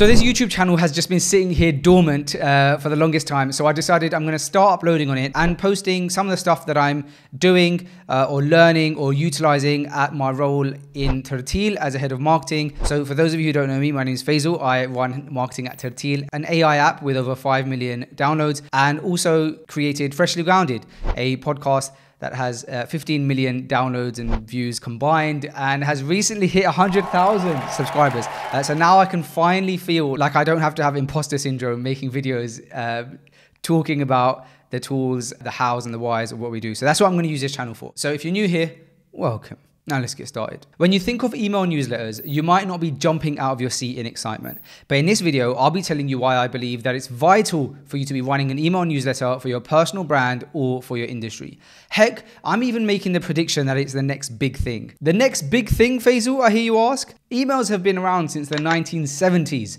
So this YouTube channel has just been sitting here dormant for the longest time. So I decided I'm going to start uploading on it and posting some of the stuff that I'm doing or learning or utilizing at my role in Tarteel as a head of marketing. So for those of you who don't know me, my name is Faisal. I run marketing at Tarteel, an AI app with over 5 million downloads, and also created Freshly Grounded, a podcast that has 15 million downloads and views combined and has recently hit 100,000 subscribers. So now I can finally feel like I don't have to have imposter syndrome making videos, talking about the tools, the hows and the whys of what we do. So that's what I'm gonna use this channel for. So if you're new here, welcome. Now let's get started. When you think of email newsletters, you might not be jumping out of your seat in excitement. But in this video, I'll be telling you why I believe that it's vital for you to be running an email newsletter for your personal brand or for your industry. Heck, I'm even making the prediction that it's the next big thing. The next big thing, Faisal, I hear you ask? Emails have been around since the 1970s.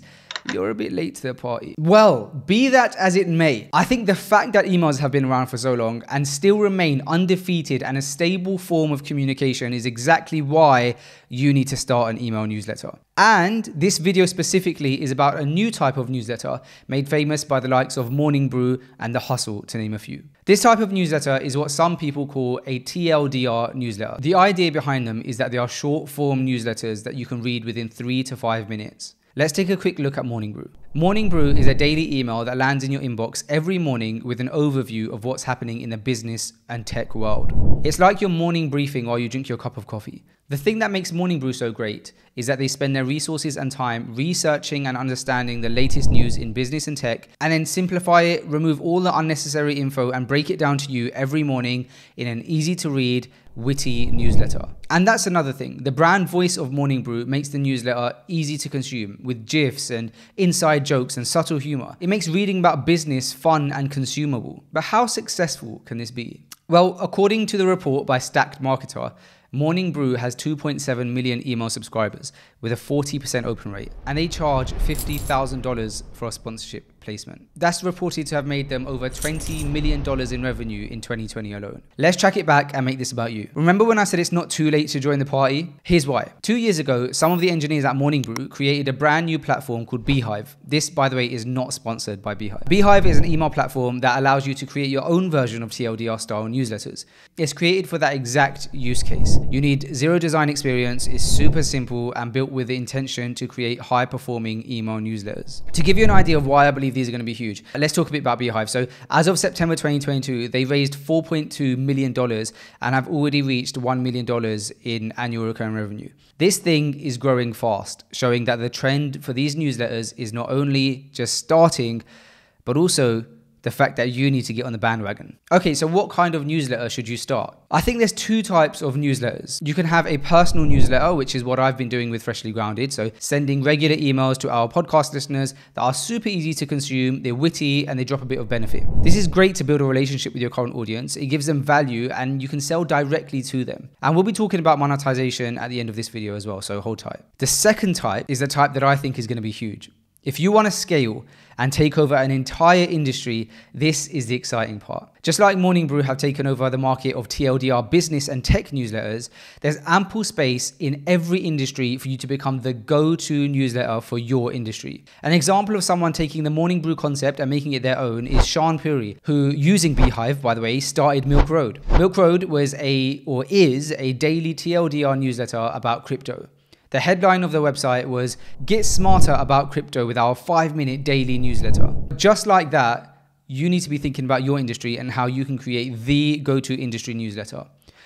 You're a bit late to the party. Well, be that as it may, I think the fact that emails have been around for so long and still remain undefeated and a stable form of communication is exactly why you need to start an email newsletter. And this video specifically is about a new type of newsletter made famous by the likes of Morning Brew and The Hustle, to name a few. This type of newsletter is what some people call a TLDR newsletter. The idea behind them is that they are short form newsletters that you can read within 3 to 5 minutes. Let's take a quick look at Morning Brew. Morning Brew is a daily email that lands in your inbox every morning with an overview of what's happening in the business and tech world. It's like your morning briefing while you drink your cup of coffee. The thing that makes Morning Brew so great is that they spend their resources and time researching and understanding the latest news in business and tech, and then simplify it, remove all the unnecessary info, and break it down to you every morning in an easy-to-read, witty newsletter. And that's another thing. The brand voice of Morning Brew makes the newsletter easy to consume, with GIFs and inside jokes and subtle humor. It makes reading about business fun and consumable. But how successful can this be? Well, according to the report by Stacked Marketer, Morning Brew has 2.7 million email subscribers with a 40% open rate, and they charge $50,000 for a sponsorship placement. That's reported to have made them over $20 million in revenue in 2020 alone. Let's track it back and make this about you. Remember when I said it's not too late to join the party? Here's why. 2 years ago, some of the engineers at Morning Brew created a brand new platform called beehiiv. This, by the way, is not sponsored by beehiiv. Beehiiv is an email platform that allows you to create your own version of TLDR style newsletters. It's created for that exact use case. You need zero design experience, it's super simple and built with the intention to create high performing email newsletters. To give you an idea of why I believe these are going to be huge, let's talk a bit about beehiiv. So as of September 2022, they raised $4.2 million and have already reached $1 million in annual recurring revenue. This thing is growing fast, showing that the trend for these newsletters is not only just starting, but also the fact that you need to get on the bandwagon. Okay, so what kind of newsletter should you start? I think there's two types of newsletters. You can have a personal newsletter, which is what I've been doing with Freshly Grounded, so sending regular emails to our podcast listeners that are super easy to consume, they're witty, and they drop a bit of benefit. This is great to build a relationship with your current audience. It gives them value, and you can sell directly to them. And we'll be talking about monetization at the end of this video as well, so hold tight. The second type is the type that I think is gonna be huge. If you want to scale and take over an entire industry, this is the exciting part. Just like Morning Brew have taken over the market of TLDR business and tech newsletters, there's ample space in every industry for you to become the go-to newsletter for your industry. An example of someone taking the Morning Brew concept and making it their own is Shaan Puri, who, using beehiiv, by the way, started Milk Road. Milk Road was or is a daily TLDR newsletter about crypto. The headline of the website was, "Get smarter about crypto with our 5-minute daily newsletter." Just like that, you need to be thinking about your industry and how you can create the go-to industry newsletter.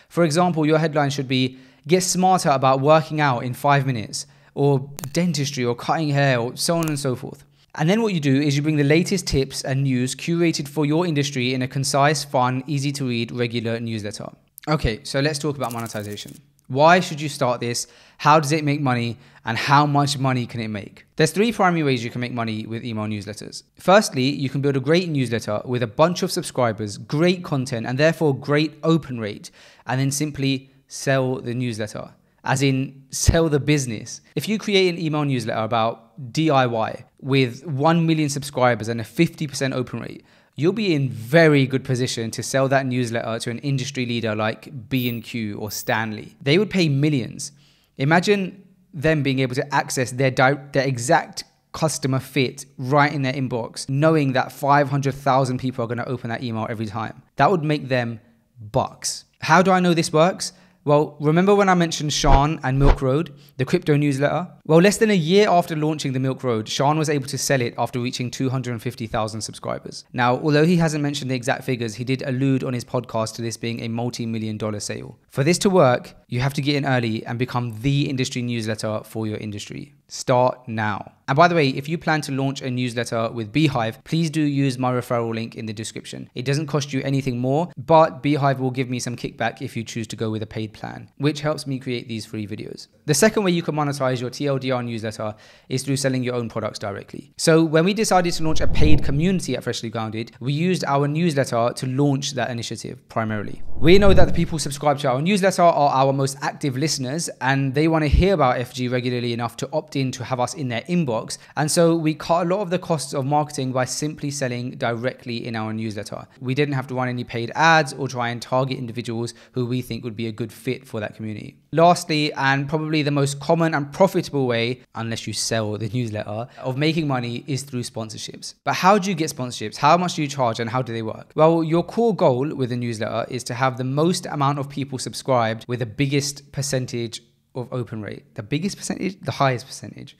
For example, your headline should be, "Get smarter about working out in 5 minutes," or dentistry, or cutting hair, or so on and so forth. And then what you do is you bring the latest tips and news curated for your industry in a concise, fun, easy to read, regular newsletter. Okay, so let's talk about monetization. Why should you start this? How does it make money? And how much money can it make? There's 3 primary ways you can make money with email newsletters. Firstly, you can build a great newsletter with a bunch of subscribers, great content, and therefore great open rate, and then simply sell the newsletter, as in sell the business. If you create an email newsletter about DIY with 1 million subscribers and a 50% open rate, you'll be in very good position to sell that newsletter to an industry leader like B&Q or Stanley. They would pay millions. Imagine them being able to access their exact customer fit right in their inbox, knowing that 500,000 people are going to open that email every time. That would make them bucks. How do I know this works? Well, remember when I mentioned Shaan and Milk Road, the crypto newsletter? Well, less than a year after launching the Milk Road, Shaan was able to sell it after reaching 250,000 subscribers. Now, although he hasn't mentioned the exact figures, he did allude on his podcast to this being a multi-million-dollar sale. For this to work, you have to get in early and become the industry newsletter for your industry. Start now. And by the way, if you plan to launch a newsletter with beehiiv, please do use my referral link in the description. It doesn't cost you anything more, but beehiiv will give me some kickback if you choose to go with a paid plan, which helps me create these free videos. The second way you can monetize your TLDR newsletter is through selling your own products directly. So when we decided to launch a paid community at Freshly Grounded, we used our newsletter to launch that initiative primarily. We know that the people subscribed to our newsletter are our most active listeners, and they want to hear about FG regularly enough to opt in to have us in their inbox. And so we cut a lot of the costs of marketing by simply selling directly in our newsletter. We didn't have to run any paid ads or try and target individuals who we think would be a good fit for that community. Lastly, and probably the most common and profitable way, unless you sell the newsletter, of making money is through sponsorships. But how do you get sponsorships? How much do you charge and how do they work? Well, your core goal with a newsletter is to have the most amount of people subscribed with the biggest percentage of open rate. The biggest percentage, the highest percentage.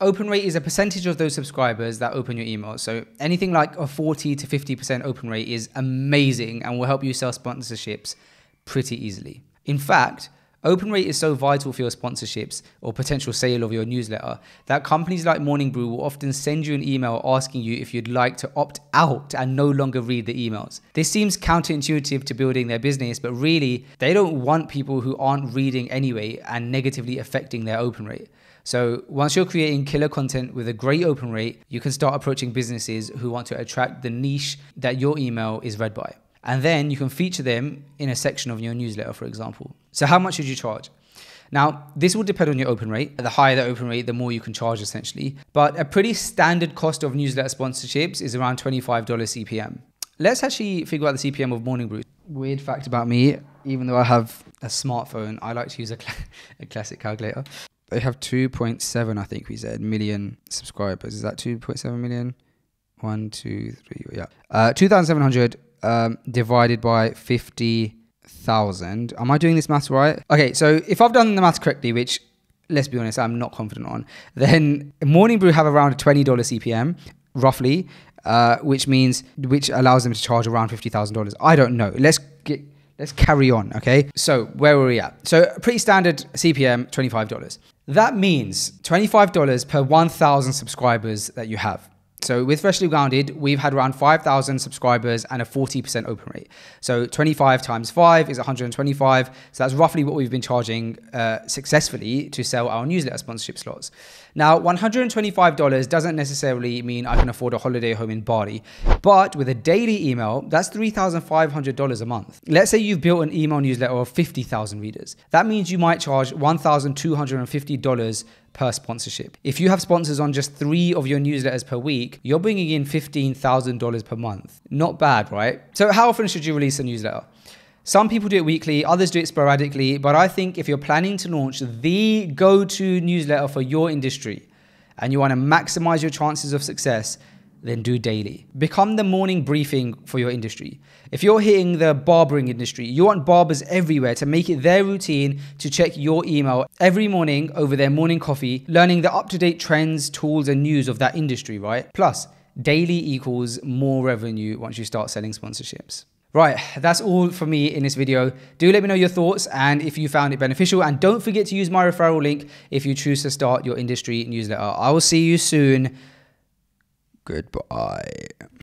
Open rate is a percentage of those subscribers that open your email. So anything like a 40 to 50% open rate is amazing and will help you sell sponsorships pretty easily. In fact, open rate is so vital for your sponsorships or potential sale of your newsletter that companies like Morning Brew will often send you an email asking you if you'd like to opt out and no longer read the emails. This seems counterintuitive to building their business, but really they don't want people who aren't reading anyway and negatively affecting their open rate. So once you're creating killer content with a great open rate, you can start approaching businesses who want to attract the niche that your email is read by. And then you can feature them in a section of your newsletter, for example. So how much should you charge? Now, this will depend on your open rate. The higher the open rate, the more you can charge essentially. But a pretty standard cost of newsletter sponsorships is around $25 CPM. Let's actually figure out the CPM of Morning Brew. Weird fact about me, even though I have a smartphone, I like to use a classic calculator. They have 2.7, I think we said, million subscribers. Is that 2.7 million? One, two, three, yeah. 2,700. Divided by 50,000. Am I doing this math right? Okay, so if I've done the math correctly, which let's be honest, I'm not confident on, then Morning Brew have around a $20 CPM, roughly, which allows them to charge around $50,000. I don't know. Let's carry on, okay? So where were we at? So pretty standard CPM, $25. That means $25 per 1,000 subscribers that you have. So with Freshly Grounded, we've had around 5,000 subscribers and a 40% open rate. So 25 times 5 is 125. So that's roughly what we've been charging successfully to sell our newsletter sponsorship slots. Now, $125 doesn't necessarily mean I can afford a holiday home in Bali, but with a daily email, that's $3,500 a month. Let's say you've built an email newsletter of 50,000 readers. That means you might charge $1,250 per sponsorship. If you have sponsors on just 3 of your newsletters per week, you're bringing in $15,000 per month. Not bad, right? So how often should you release a newsletter? Some people do it weekly, others do it sporadically, but I think if you're planning to launch the go-to newsletter for your industry and you want to maximize your chances of success, then do daily. Become the morning briefing for your industry. If you're hitting the barbering industry, you want barbers everywhere to make it their routine to check your email every morning over their morning coffee, learning the up-to-date trends, tools, and news of that industry, right? Plus, daily equals more revenue once you start selling sponsorships. Right, that's all for me in this video. Do let me know your thoughts and if you found it beneficial, and don't forget to use my referral link if you choose to start your industry newsletter. I will see you soon. Goodbye.